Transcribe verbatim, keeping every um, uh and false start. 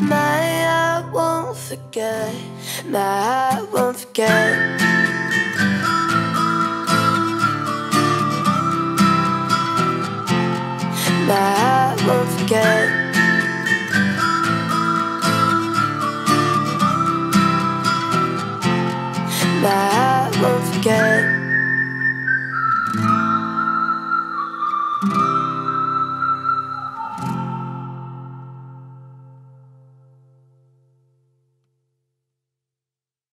of my heart won't forget. My heart won't forget. My heart won't forget.